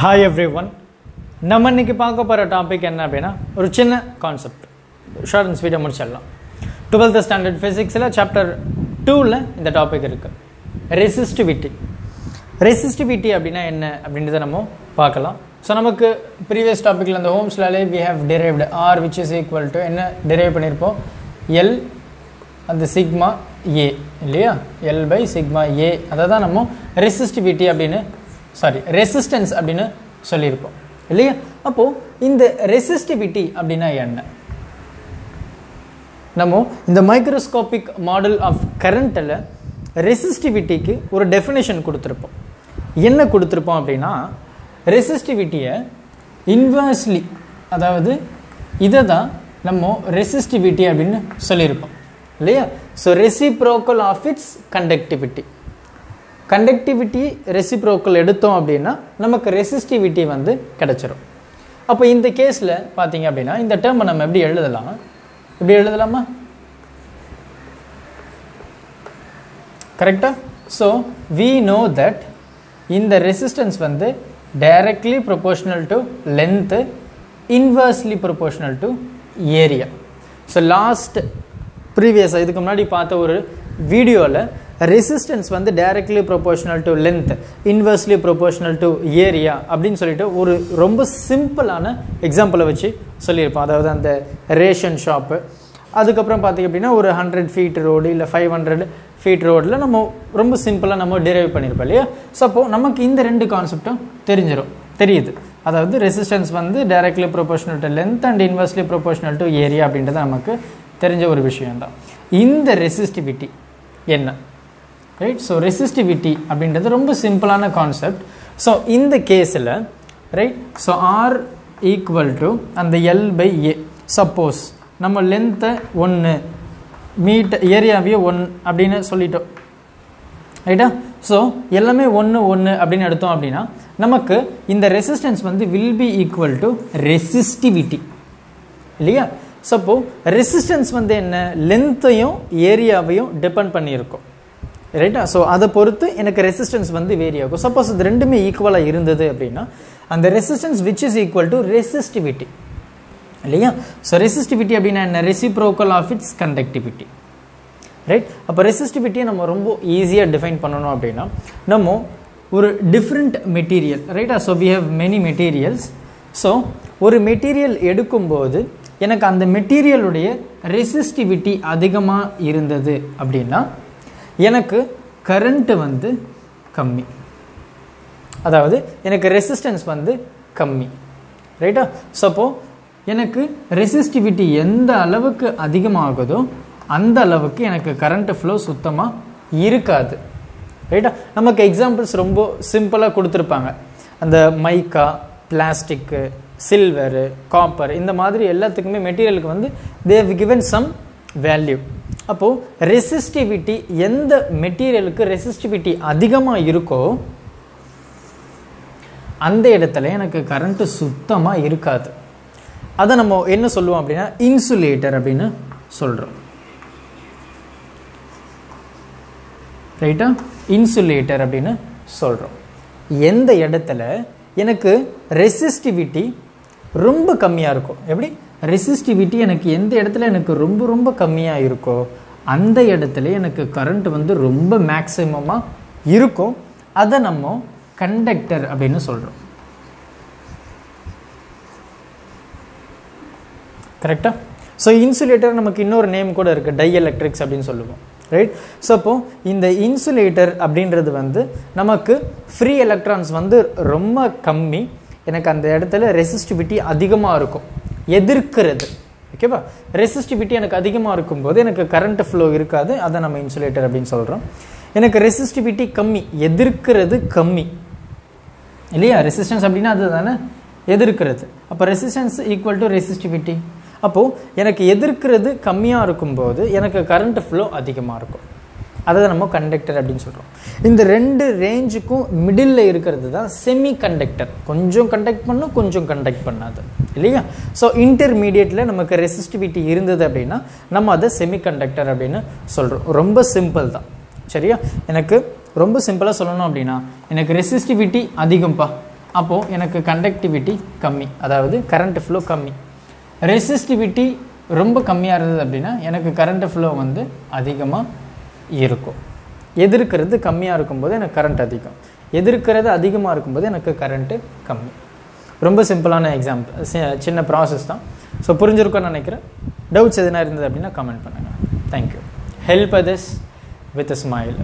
Hi everyone. நம்ம இன்னைக்கு பார்க்க போற டாபிக் என்ன அப்படினா ஒரு சின்ன கான்செப்ட். ஷார்ட் அண்ட் ஸ்வீட்டா முடிச்சிடலாம். 12th ஸ்டாண்டர்ட் ஃபிசிக்ஸ்ல சாப்டர் 2 ல இந்த டாபிக் இருக்கு. ரெசிஸ்டிவிட்டி. ரெசிஸ்டிவிட்டி அப்படினா என்ன அப்படின்றத நம்ம பார்க்கலாம். சோ நமக்கு previous டாபிக்ல அந்த ஓம்ஸ் லாலே we have derived R which is equal to என்ன derive பண்ணிருப்போம் L and the sigma A இல்லையா L by sigma A அத நம்ம ரெசிஸ்டிவிட்டி அப்படினு sorry resistance அப்படினு சொல்லிருப்போம். இல்லையா அப்போ இந்த ரெசிஸ்டிவிட்டி அப்படினா என்ன நம்ம இந்த மைக்ரோஸ்கோபிக் மாடல் ஆஃப் கரண்ட்ல ரெசிஸ்டிவிட்டிக்கு ஒரு டெஃபினிஷன் கொடுத்திருப்போம் என்ன கொடுத்திருப்போம் அப்படினா ரெசிஸ்டிவிட்டியை இன்வர்ஸ்லி அதாவது இத தான் நம்ம ரெசிஸ்டிவிட்டி அப்படினு சொல்லிருப்போம் இல்லையா so reciprocal of its conductivity conductivity reciprocal எடுத்தோம் அப்படினா நமக்கு ரெசிஸ்டிவிட்டி வந்து கிடைச்சிரும் அப்ப இந்த கேஸ்ல பாத்தீங்க அப்படினா இந்த டேர்ம் நம்ம எப்படி எழுதலாம் இப்படி எழுதலாமா கரெக்ட்டா சோ we know that இந்த ரெசிஸ்டன்ஸ் வந்து directly proportional to length inversely proportional to area so last previous இதுக்கு முன்னாடி பார்த்த ஒரு வீடியோல resistance வந்து directly proportional to length inversely proportional to area அப்படினு சொல்லிட்டு ஒரு ரொம்ப சிம்பிளான எக்ஸாம்பிள் வச்சு சொல்லிருப்போம் அதாவது அந்த ரேஷன் ஷாப் அதுக்கு அப்புறம் பாத்தீங்க அப்படினா ஒரு 100 feet ரோட் இல்ல 500 feet ரோட்ல நம்ம ரொம்ப சிம்பிளா நம்ம டெரைவ் பண்ணிருப்போம் இல்லையா சோ நமக்கு இந்த ரெண்டு கான்செப்டும் தெரிஞ்சிரும் தெரியுது அதாவது resistance வந்து directly proportional to length and inversely proportional to area அப்படின்றது நமக்கு தெரிஞ்ச ஒரு விஷயம்தான் இந்த ரெசிஸ்டிவிட்டி என்ன right so resistivity அப்படிங்கிறது ரொம்ப சிம்பிளான கான்செப்ட் so in the caseல right so r equal to and the l by a suppose நம்ம length 1 மீட்டர் ஏரியாவே 1 அப்படினு சொல்லிட்டோம் ரைட்டா so எல்லாமே 1 1 அப்படினு எடுத்தோம் அப்படினா நமக்கு இந்த ரெசிஸ்டன்ஸ் வந்து will be equal to resistivity இல்லையா சப்போ ரெசிஸ்டன்ஸ் வந்து என்ன லெந்தையும் ஏரியாவையும் டிபெண்ட் பண்ணி இருக்கும் ரைட்டா சோ அத பொறுத்து எனக்கு ரெசிஸ்டன்ஸ் வந்து வேரி ஆகும் சப்போஸ் இது ரெண்டுமே ஈக்குவலா இருந்தது அப்படினா அந்த resistance which is equal to resistivity இல்லையா சோ ரெசிஸ்டிவிட்டி அப்படினா என்ன reciprocal of its conductivity right அப்ப ரெசிஸ்டிவிட்டியை நம்ம ரொம்ப ஈஸியா டிஃபைன் பண்ணனும் அப்படினா நம்ம ஒரு டிஃபரண்ட் மெட்டீரியல் ரைட்டா so we have many materials so ஒரு மெட்டீரியல் எடுக்கும்போது எனக்கு அந்த மெட்டீரியல் உடைய ரெசிஸ்டிவிட்டி அதிகமா இருந்தது அப்படினா எனக்கு கரண்ட் வந்து கம்மி அதாவது எனக்கு ரெசிஸ்டன்ஸ் வந்து கம்மி ரைட்டா சப்போ எனக்கு ரெசிஸ்டிவிட்டி எந்த அளவுக்கு அதிகமாகுதோ அந்த அளவுக்கு எனக்கு கரண்ட் ஃப்ளோ சுத்தமா இருக்காது ரைட்டா நமக்கு எக்ஸாம்பிள்ஸ் ரொம்ப சிம்பிளா கொடுத்திருப்பாங்க அந்த மைக்கா பிளாஸ்டிக் சில்வர் காப்பர் இந்த மாதிரி எல்லாத்துக்குமே மெட்டீரியலுக்கு வந்து they have given some value அப்போ ரெசிஸ்டிவிட்டி எந்த மெட்டீரியலுக்கு ரெசிஸ்டிவிட்டி அதிகமா இருக்கோ அந்த இடத்துல எனக்கு கரண்ட் சுத்தமா இருக்காது அத நம்ம என்ன சொல்லுவோம் அப்படினா இன்சுலேட்டர் அப்படினு சொல்றோம் ரைட்டா இன்சுலேட்டர் அப்படினு சொல்றோம் எந்த இடத்துல எனக்கு ரெசிஸ்டிவிட்டி ரொம்ப கம்மியா இருக்கும் எப்படி ரெசிஸ்டிவிட்டி எனக்கு எந்த இடத்துல எனக்கு ரொம்ப ரொம்ப கம்மியா இருக்கோ அந்த இடத்துல எனக்கு கரண்ட் வந்து ரொம்ப மேக்ஸिमமா இருக்கும் அத நம்ம கண்டக்டர் அப்படினு சொல்றோம் கரெக்ட்டா சோ இன்சுலேட்டர் நமக்கு இன்னொரு நேம் கூட இருக்கு டை எலக்ட்ரிக்ஸ் அப்படினு சொல்லுவோம் ரைட் சோ அப்போ இந்த இன்சுலேட்டர் அப்படிங்கிறது வந்து நமக்கு ஃப்ரீ எலக்ட்ரான்ஸ் வந்து ரொம்ப கம்மி எனக்கு அந்த இடத்துல ரெசிஸ்டிவிட்டி அதிகமா இருக்கும் எதிர்க்கிறது ஓகேவா ரெசிஸ்டிவிட்டி எனக்கு அதிகமா இருக்கும்போது எனக்கு கரண்ட் ஃப்ளோ இருக்காது அத நம்ம இன்சுலேட்டர் அப்படினு சொல்றோம் எனக்கு ரெசிஸ்டிவிட்டி கம்மி எதிர்க்கிறது கம்மி இல்லையா ரெசிஸ்டன்ஸ் அப்படினா அதுதானே எதிர்க்கிறது அப்ப ரெசிஸ்டன்ஸ் ஈக்குவல் டு ரெசிஸ்டிவிட்டி அப்போ எனக்கு எதிர்க்கிறது கம்மியா இருக்கும்போது எனக்கு கரண்ட் ஃப்ளோ அதிகமா இருக்கும் அத நம்ம கண்டக்டர் அப்படினு சொல்றோம் இந்த ரெண்டு ரேஞ்சுக்கும் மிடில்ல இருக்குது தான் செமி கண்டக்டர் கொஞ்சம் கண்டக்ட் பண்ணும் கொஞ்சம் கண்டக்ட் பண்ணாது இல்லையா சோ இன்டர்மீடியேட்ல நமக்கு ரெசிஸ்டிவிட்டி இருந்தது அப்படினா நம்ம அத செமி கண்டக்டர் அப்படினு சொல்றோம் ரொம்ப சிம்பிள் தான் சரியா எனக்கு ரொம்ப சிம்பிளா சொல்லணும் அப்படினா எனக்கு ரெசிஸ்டிவிட்டி அதிகம்பா அப்போ எனக்கு கண்டக்டிவிட்டி கம்மி, அதாவது கரண்ட் ஃப்ளோ கம்மி. ரெசிஸ்டிவிட்டி ரொம்ப கம்மியாக இருந்தது அப்படின்னா எனக்கு கரண்ட் ஃப்ளோ வந்து அதிகமாக இருக்கும். எதிர்க்கிறது கம்மியாக இருக்கும்போது எனக்கு கரண்ட் அதிகம், எதிர்க்கிறது அதிகமாக இருக்கும்போது எனக்கு கரண்ட்டு கம்மி. ரொம்ப சிம்பிளான எக்ஸாம்பிள், சின்ன ப்ராசஸ் தான். ஸோ புரிஞ்சிருக்கோன்னு நினைக்கிறேன். டவுட்ஸ் எதுனா இருந்தது அப்படின்னா கமெண்ட் பண்ணுங்கள். Thank you. Help others with a smile.